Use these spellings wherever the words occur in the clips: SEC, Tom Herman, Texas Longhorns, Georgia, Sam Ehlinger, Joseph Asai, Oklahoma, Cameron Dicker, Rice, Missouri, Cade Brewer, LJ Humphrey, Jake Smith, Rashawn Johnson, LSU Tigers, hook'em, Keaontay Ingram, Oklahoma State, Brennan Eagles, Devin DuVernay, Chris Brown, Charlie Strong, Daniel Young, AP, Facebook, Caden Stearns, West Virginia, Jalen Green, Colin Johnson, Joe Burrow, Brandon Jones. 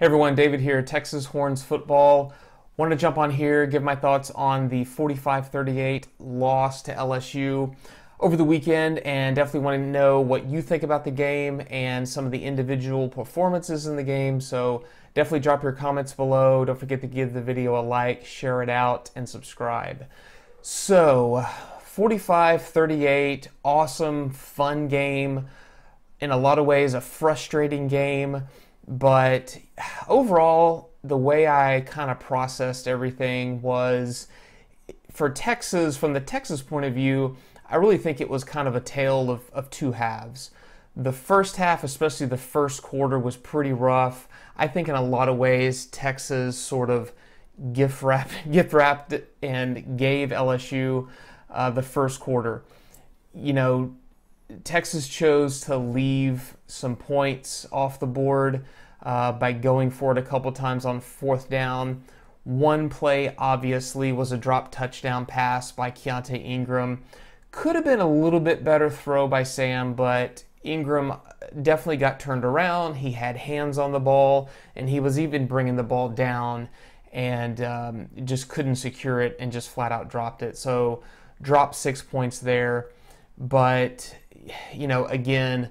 Hey everyone, David here, Texas Horns Football. Wanted to jump on here, give my thoughts on the 45-38 loss to LSU over the weekend, and definitely want to know what you think about the game and some of the individual performances in the game. So definitely drop your comments below. Don't forget to give the video a like, share it out, and subscribe. So 45-38, awesome, fun game. In a lot of ways, a frustrating game. But overall, the way I kind of processed everything was, for Texas, from the Texas point of view, I really think it was kind of a tale of two halves. The first half, especially the first quarter, was pretty rough. I think in a lot of ways, Texas sort of gift wrapped and gave LSU the first quarter. You know, Texas chose to leave some points off the board by going for it a couple times on fourth down. One play, obviously, was a drop touchdown pass by Keaontay Ingram. Could have been a little bit better throw by Sam, but Ingram definitely got turned around. He had hands on the ball, and he was even bringing the ball down and just couldn't secure it and just flat out dropped it. So dropped 6 points there. But, you know, again,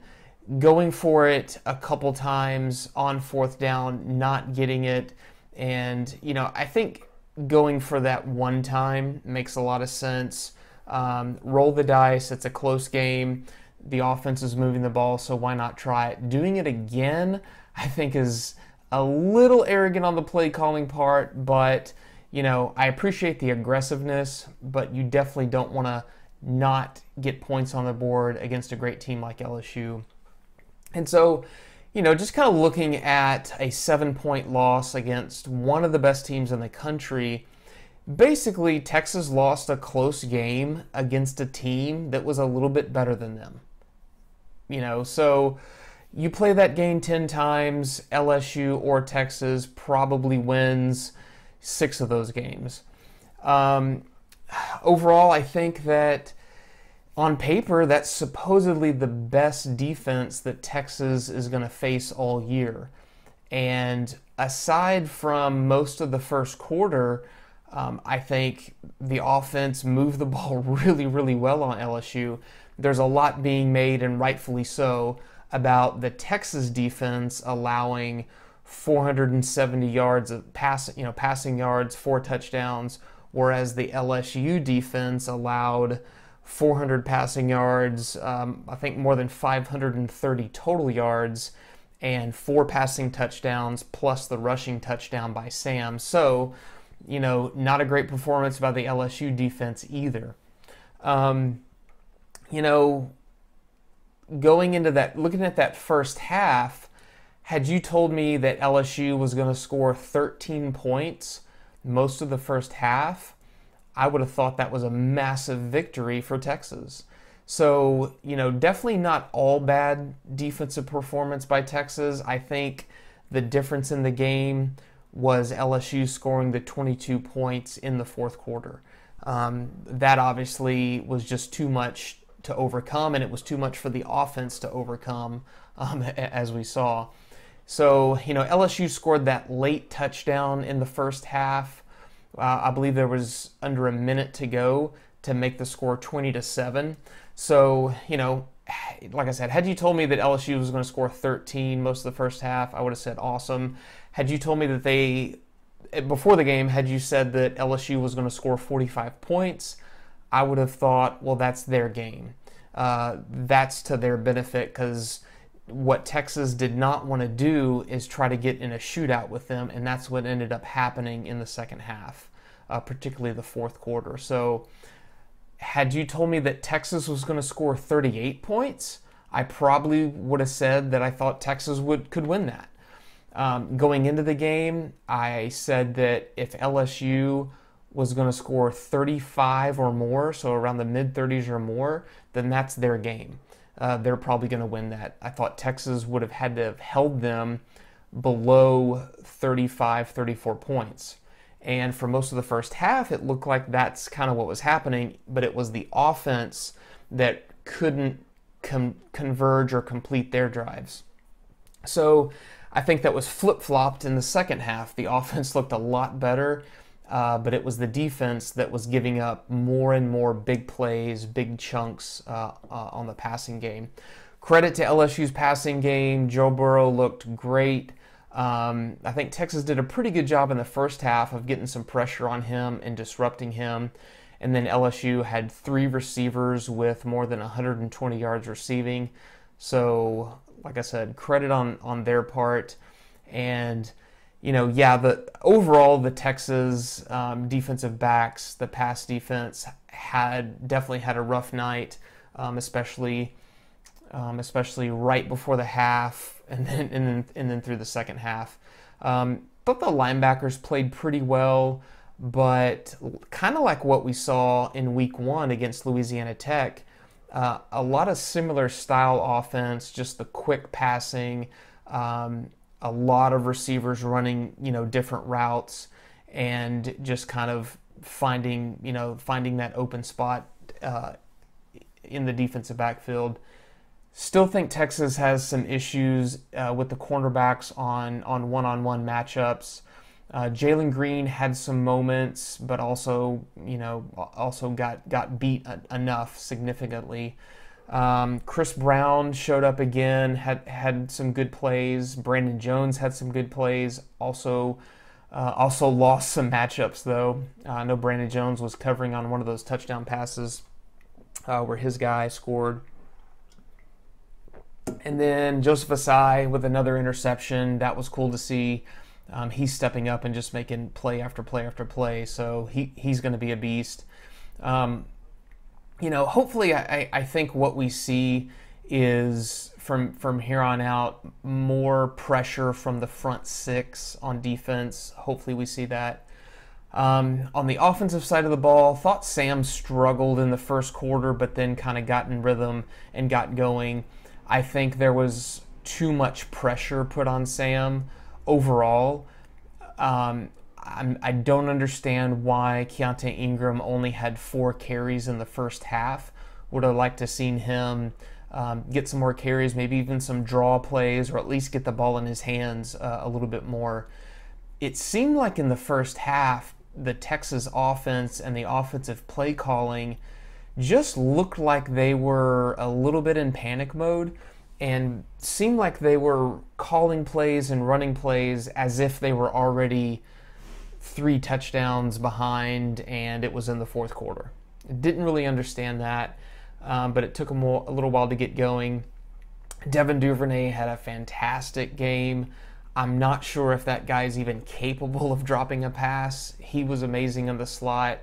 going for it a couple times on fourth down, not getting it. And, you know, I think going for that one time makes a lot of sense. Roll the dice. It's a close game. The offense is moving the ball, so why not try it? Doing it again, I think, is a little arrogant on the play calling part. But, you know, I appreciate the aggressiveness, but you definitely don't want to not get points on the board against a great team like LSU. And so, you know, just kind of looking at a 7-point loss against one of the best teams in the country, basically Texas lost a close game against a team that was a little bit better than them. You know, so you play that game 10 times, LSU or Texas probably wins 6 of those games. Overall, I think that on paper, that's supposedly the best defense that Texas is going to face all year. And aside from most of the first quarter, I think the offense moved the ball really, really well on LSU. There's a lot being made, and rightfully so, about the Texas defense allowing 470 yards of passing yards, 4 touchdowns, whereas the LSU defense allowed 400 passing yards, I think more than 530 total yards, and 4 passing touchdowns plus the rushing touchdown by Sam. So, you know, not a great performance by the LSU defense either. You know, going into that, looking at that first half, had you told me that LSU was going to score 13 points most of the first half, I would have thought that was a massive victory for Texas. So, you know, definitely not all bad defensive performance by Texas. I think the difference in the game was LSU scoring the 22 points in the fourth quarter. That obviously was just too much to overcome, and it was too much for the offense to overcome, as we saw. So, you know, LSU scored that late touchdown in the first half. I believe there was under a minute to go to make the score 20-7. So, you know, like I said, had you told me that LSU was going to score 13 most of the first half, I would have said awesome. Had you told me that before the game, had you said that LSU was going to score 45 points, I would have thought, well, that's their game. That's to their benefit, because what Texas did not want to do is try to get in a shootout with them, and that's what ended up happening in the second half, particularly the fourth quarter. So had you told me that Texas was going to score 38 points, I probably would have said that I thought Texas could win that. Going into the game, I said that if LSU was going to score 35 or more, so around the mid-30s or more, then that's their game. They're probably going to win that. I thought Texas would have had to have held them below 35, 34 points. And for most of the first half, it looked like that's kind of what was happening, but it was the offense that couldn't converge or complete their drives. So I think that was flip-flopped in the second half. The offense looked a lot better, but it was the defense that was giving up more and more big plays, big chunks on the passing game. Credit to LSU's passing game. Joe Burrow looked great. I think Texas did a pretty good job in the first half of getting some pressure on him and disrupting him. And then LSU had three receivers with more than 120 yards receiving. So, like I said, credit on their part. And, you know, yeah, overall the Texas defensive backs, the pass defense, definitely had a rough night, especially right before the half and then through the second half. But the linebackers played pretty well. But kind of like what we saw in Week 1 against Louisiana Tech, a lot of similar style offense, just the quick passing, a lot of receivers running, you know, different routes, and just kind of finding that open spot in the defensive backfield. Still think Texas has some issues with the cornerbacks on one-on-one matchups. Jalen Green had some moments, but also, you know, got beat enough significantly. Chris Brown showed up again, had some good plays. Brandon Jones had some good plays. Also lost some matchups though. I know Brandon Jones was covering on one of those touchdown passes where his guy scored. And then Joseph Asai with another interception. That was cool to see. He's stepping up and just making play after play after play, so he's going to be a beast. You know, hopefully, I think what we see is from here on out more pressure from the front six on defense. Hopefully, we see that. On the offensive side of the ball, thought Sam struggled in the first quarter, but then kind of got in rhythm and got going. I think there was too much pressure put on Sam. Overall, I don't understand why Keaontay Ingram only had 4 carries in the first half. Would have liked to have seen him get some more carries, maybe even some draw plays, or at least get the ball in his hands a little bit more. It seemed like in the first half, the Texas offense and the offensive play calling just looked like they were a little bit in panic mode, and seemed like they were calling plays and running plays as if they were already 3 touchdowns behind and it was in the fourth quarter. Didn't really understand that, but it took them a little while to get going. Devin DuVernay had a fantastic game. I'm not sure if that guy's even capable of dropping a pass. He was amazing in the slot.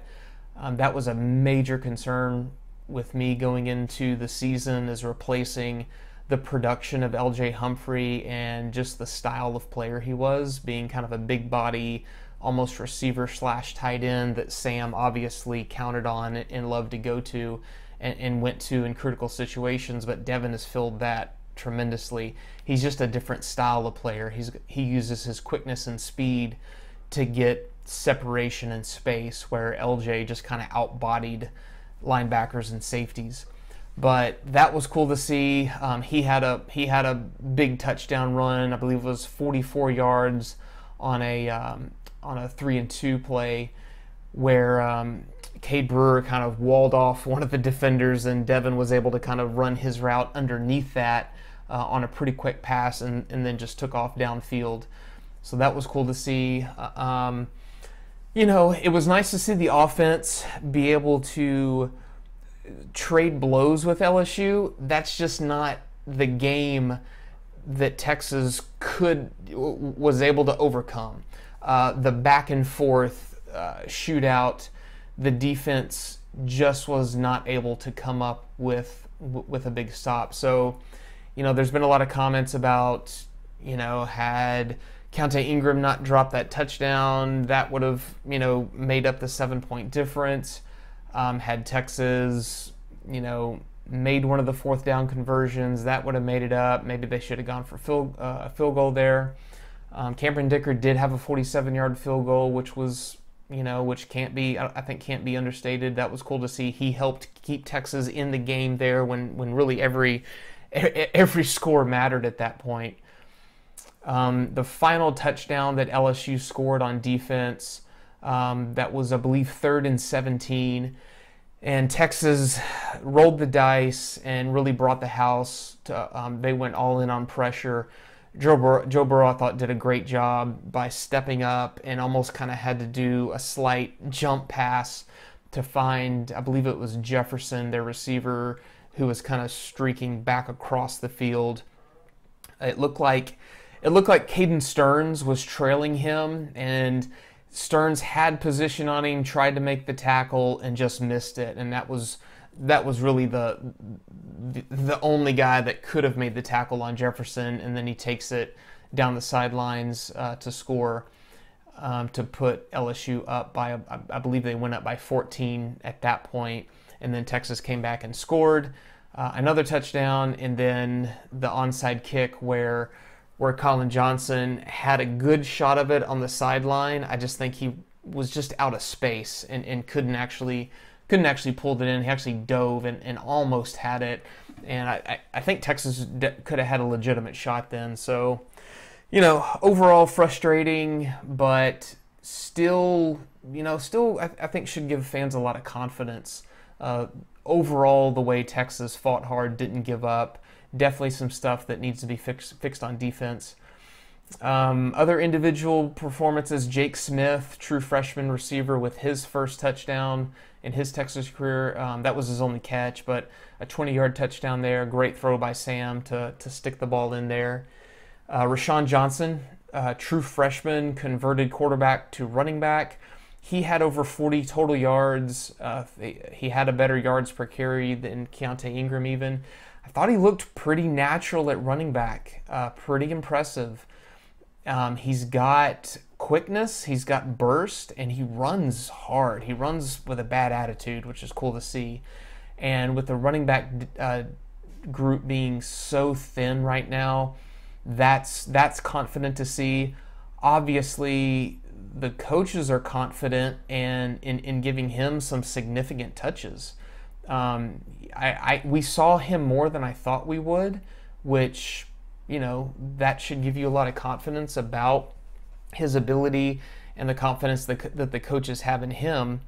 That was a major concern with me going into the season, is replacing the production of LJ Humphrey and just the style of player he was, being kind of a big body, almost receiver / tight end that Sam obviously counted on and loved to go to and went to in critical situations. But Devin has filled that tremendously. He's just a different style of player. He uses his quickness and speed to get separation and space, where LJ just kind of outbodied linebackers and safeties. But that was cool to see. He had a big touchdown run. I believe it was 44 yards on a 3-and-2 play, where Cade Brewer kind of walled off one of the defenders, and Devin was able to kind of run his route underneath that on a pretty quick pass, and then just took off downfield. So that was cool to see. You know, it was nice to see the offense be able to trade blows with LSU. That's just not the game that Texas was able to overcome. The back and forth shootout, the defense just was not able to come up with a big stop. So, you know, there's been a lot of comments about, you know, had Keaontay Ingram not dropped that touchdown, that would have, you know, made up the 7-point difference. Had Texas, you know, made one of the 4th-down conversions, that would have made it up. Maybe they should have gone for a field goal there. Cameron Dicker did have a 47-yard field goal, which was, you know, which I think can't be understated. That was cool to see. He helped keep Texas in the game there when really every score mattered at that point. The final touchdown that LSU scored on defense, that was, I believe, 3rd and 17. And Texas rolled the dice and really brought the house. They went all in on pressure. Joe Burrow, I thought, did a great job by stepping up and almost kind of had to do a slight jump pass to find, I believe it was Jefferson, their receiver, who was kind of streaking back across the field. It looked like Caden Stearns was trailing him, and Stearns had position on him, tried to make the tackle, and just missed it. And that was really the only guy that could have made the tackle on Jefferson, and then he takes it down the sidelines to score, to put LSU up by, I believe they went up by 14 at that point, and then Texas came back and scored another touchdown, and then the onside kick where Colin Johnson had a good shot of it on the sideline. I just think he was just out of space and couldn't actually pull it in. He actually dove and almost had it. And I think Texas could have had a legitimate shot then. So, you know, overall frustrating, but still, you know, I think should give fans a lot of confidence. Overall, the way Texas fought hard, didn't give up. Definitely some stuff that needs to be fixed on defense. Other individual performances, Jake Smith, true freshman receiver, with his first touchdown in his Texas career. That was his only catch, but a 20-yard touchdown there. Great throw by Sam to stick the ball in there. Rashawn Johnson, true freshman, converted quarterback to running back. He had over 40 total yards. He had a better yards per carry than Keaontay Ingram even. I thought he looked pretty natural at running back, pretty impressive. He's got quickness, he's got burst, and he runs hard. He runs with a bad attitude, which is cool to see. And with the running back group being so thin right now, that's confident to see. Obviously, the coaches are confident and in giving him some significant touches. We saw him more than I thought we would, which, you know, that should give you a lot of confidence about his ability and the confidence that the coaches have in him.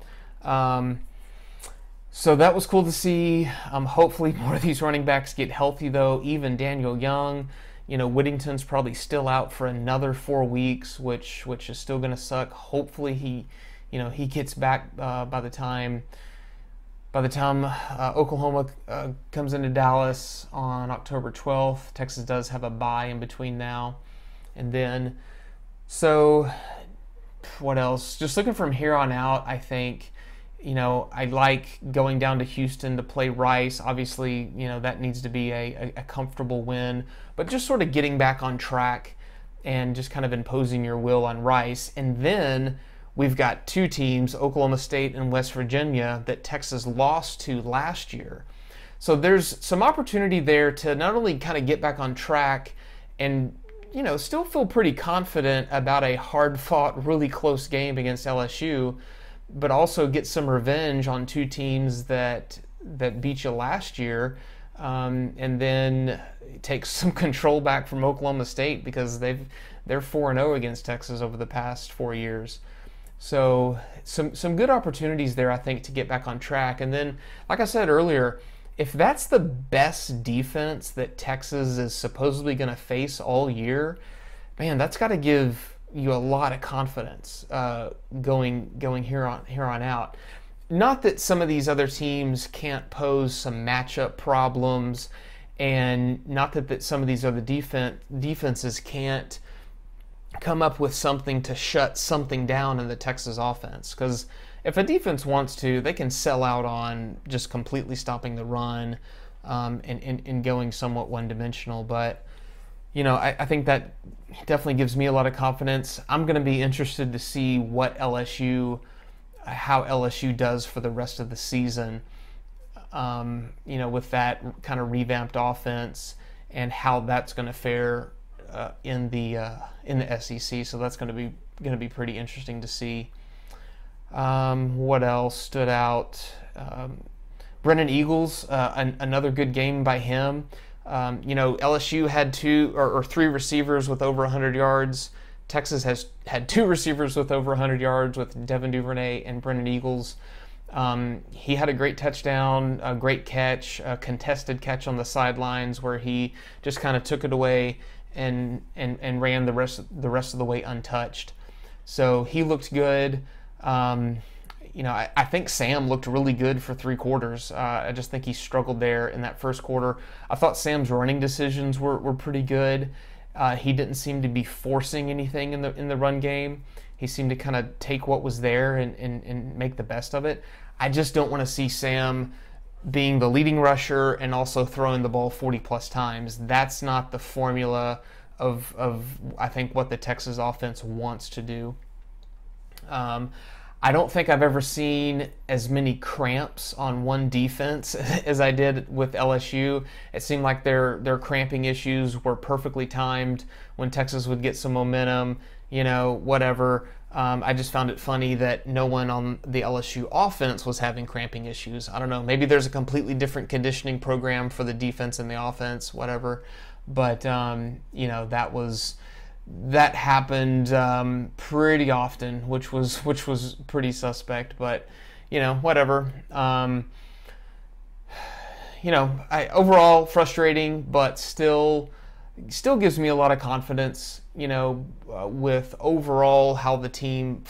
So that was cool to see. Hopefully more of these running backs get healthy, though. Even Daniel Young, you know, Whittington's probably still out for another 4 weeks, which is still going to suck. Hopefully he gets back by the time Oklahoma comes into Dallas on October 12th, Texas does have a bye in between now and then. So what else? Just looking from here on out, I think, you know, I like going down to Houston to play Rice. Obviously, you know, that needs to be a comfortable win. But just sort of getting back on track and just kind of imposing your will on Rice. And then we've got two teams, Oklahoma State and West Virginia, that Texas lost to last year. So there's some opportunity there to not only kind of get back on track and, you know, still feel pretty confident about a hard-fought, really close game against LSU, but also get some revenge on two teams that beat you last year, and then take some control back from Oklahoma State, because they're 4-0 against Texas over the past 4 years. So some good opportunities there, I think, to get back on track. And then, like I said earlier, if that's the best defense that Texas is supposedly going to face all year, man, that's got to give you a lot of confidence going here on out. Not that some of these other teams can't pose some matchup problems, and not that some of these other defenses can't come up with something to shut something down in the Texas offense, because if a defense wants to, they can sell out on just completely stopping the run and going somewhat one-dimensional. But, you know, I think that definitely gives me a lot of confidence. I'm going to be interested to see how LSU does for the rest of the season, you know, with that kind of revamped offense and how that's going to fare in the SEC. So that's going to be pretty interesting to see. What else stood out? Brennan Eagles, another good game by him. You know, LSU had three receivers with over 100 yards. Texas had two receivers with over 100 yards with Devin DuVernay and Brennan Eagles. He had a great touchdown, a great catch, a contested catch on the sidelines where he just kind of took it away and ran the rest of the way untouched. So he looked good. You know, I think Sam looked really good for three quarters. I just think he struggled there in that first quarter. I thought Sam's running decisions were pretty good. He didn't seem to be forcing anything in the run game. He seemed to kind of take what was there and make the best of it. I just don't want to see Sam being the leading rusher and also throwing the ball 40-plus times. That's not the formula of I think, what the Texas offense wants to do. I don't think I've ever seen as many cramps on one defense as I did with LSU. It seemed like their cramping issues were perfectly timed when Texas would get some momentum, you know, whatever. I just found it funny that no one on the LSU offense was having cramping issues. I don't know. Maybe there's a completely different conditioning program for the defense and the offense, whatever. But, you know, that happened pretty often, which was pretty suspect, but you know, whatever. You know, overall frustrating, but still gives me a lot of confidence, you know, with overall how the team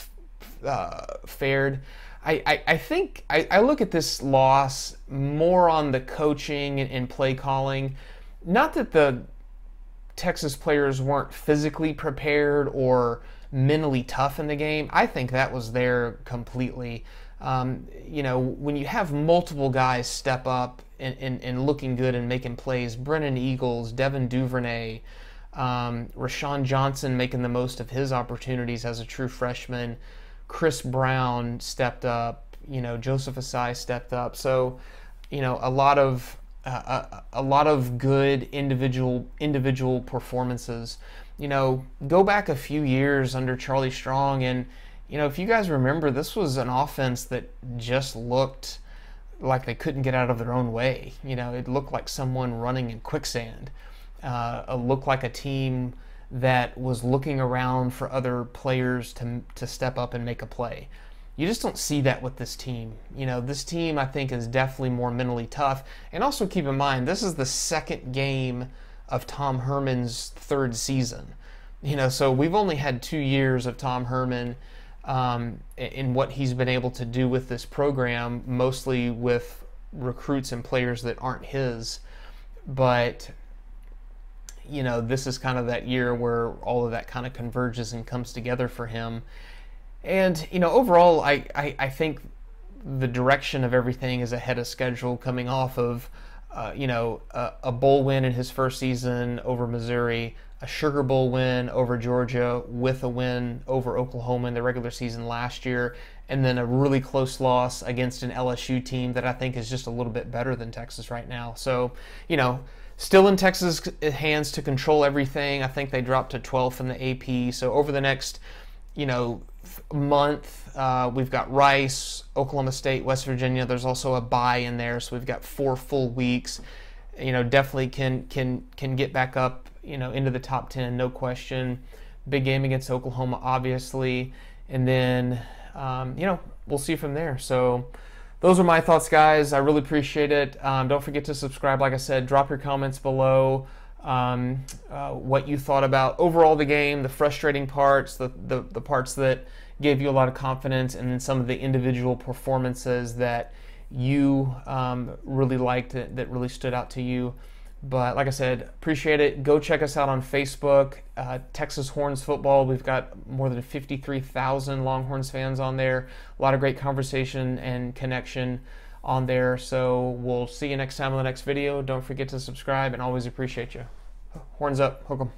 fared. I think I look at this loss more on the coaching and play calling. Not that the Texas players weren't physically prepared or mentally tough in the game. I think that was there completely. You know, when you have multiple guys step up and looking good and making plays, Brennan Eagles, Devin DuVernay, Rashawn Johnson making the most of his opportunities as a true freshman, Chris Brown stepped up, you know, Joseph Asai stepped up. So, you know, a lot of good individual performances. You know, go back a few years under Charlie Strong, and you know, if you guys remember, this was an offense that just looked like they couldn't get out of their own way. You know, it looked like someone running in quicksand. It looked like a team that was looking around for other players to step up and make a play. You just don't see that with this team. You know, this team, I think, is definitely more mentally tough. And also keep in mind, this is the second game of Tom Herman's third season. You know, so we've only had 2 years of Tom Herman in what he's been able to do with this program, mostly with recruits and players that aren't his. But, you know, this is kind of that year where all of that kind of converges and comes together for him. And, you know, overall, I think the direction of everything is ahead of schedule, coming off of, you know, a bowl win in his first season over Missouri, a Sugar Bowl win over Georgia with a win over Oklahoma in the regular season last year, and then a really close loss against an LSU team that I think is just a little bit better than Texas right now. So, you know, still in Texas' hands to control everything. I think they dropped to 12th in the AP. So over the next, you know, month, we've got Rice, Oklahoma State, West Virginia. There's also a bye in there, so we've got 4 full weeks. You know, definitely can get back up, you know, into the top 10, no question. Big game against Oklahoma, obviously, and then you know, we'll see from there. So those are my thoughts, guys. I really appreciate it. Don't forget to subscribe. Like I said, drop your comments below. What you thought about overall the game, the frustrating parts, the parts that gave you a lot of confidence, and then some of the individual performances that you really liked, that really stood out to you. But like I said, appreciate it. Go check us out on Facebook, Texas Horns Football. We've got more than 53,000 Longhorns fans on there. A lot of great conversation and connection on there. So we'll see you next time on the next video. Don't forget to subscribe, and always appreciate you. Horns up. Hook 'em.